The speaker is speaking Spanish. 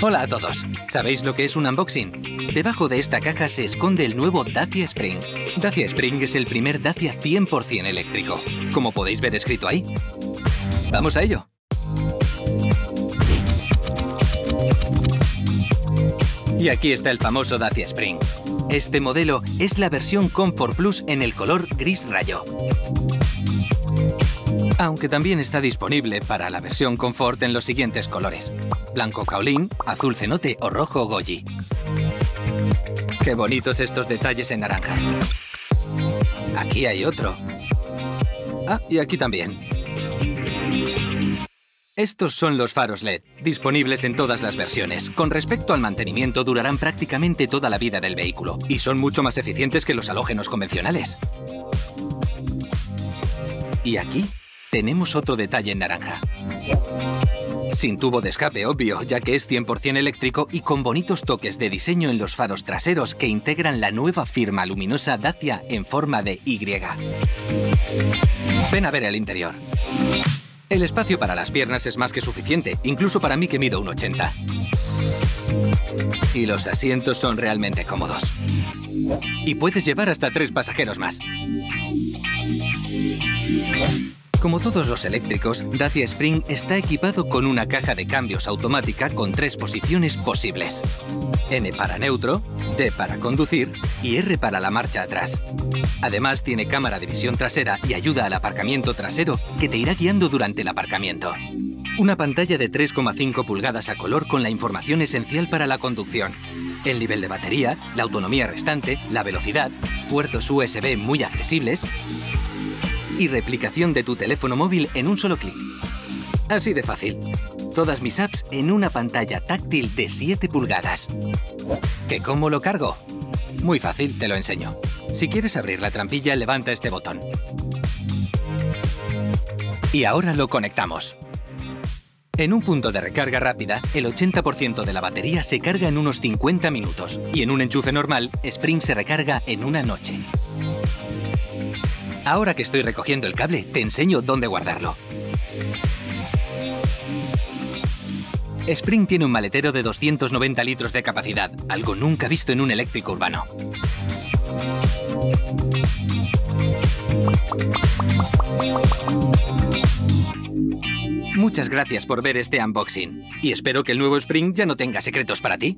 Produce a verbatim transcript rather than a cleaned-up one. Hola a todos. ¿Sabéis lo que es un unboxing? Debajo de esta caja se esconde el nuevo Dacia Spring. Dacia Spring es el primer Dacia cien por cien eléctrico, como podéis ver escrito ahí. ¡Vamos a ello! Y aquí está el famoso Dacia Spring. Este modelo es la versión Comfort Plus en el color gris rayo. Aunque también está disponible para la versión Comfort en los siguientes colores: blanco caolín, azul cenote o rojo goji. ¡Qué bonitos estos detalles en naranja! Aquí hay otro. Ah, y aquí también. Estos son los faros L E D, disponibles en todas las versiones. Con respecto al mantenimiento, durarán prácticamente toda la vida del vehículo y son mucho más eficientes que los halógenos convencionales. Y aquí tenemos otro detalle en naranja. Sin tubo de escape, obvio, ya que es cien por cien eléctrico y con bonitos toques de diseño en los faros traseros que integran la nueva firma luminosa Dacia en forma de Y. Ven a ver el interior. El espacio para las piernas es más que suficiente, incluso para mí que mido uno ochenta. Y los asientos son realmente cómodos. Y puedes llevar hasta tres pasajeros más. Como todos los eléctricos, Dacia Spring está equipado con una caja de cambios automática con tres posiciones posibles: N para neutro, D para conducir y R para la marcha atrás. Además, tiene cámara de visión trasera y ayuda al aparcamiento trasero, que te irá guiando durante el aparcamiento. Una pantalla de tres coma cinco pulgadas a color con la información esencial para la conducción: el nivel de batería, la autonomía restante, la velocidad, puertos U S B muy accesibles y replicación de tu teléfono móvil en un solo clic. Así de fácil. Todas mis apps en una pantalla táctil de siete pulgadas. ¿Qué cómo lo cargo? Muy fácil, te lo enseño. Si quieres abrir la trampilla, levanta este botón. Y ahora lo conectamos. En un punto de recarga rápida, el ochenta por ciento de la batería se carga en unos cincuenta minutos y en un enchufe normal, Spring se recarga en una noche. Ahora que estoy recogiendo el cable, te enseño dónde guardarlo. Spring tiene un maletero de doscientos noventa litros de capacidad, algo nunca visto en un eléctrico urbano. Muchas gracias por ver este unboxing y espero que el nuevo Spring ya no tenga secretos para ti.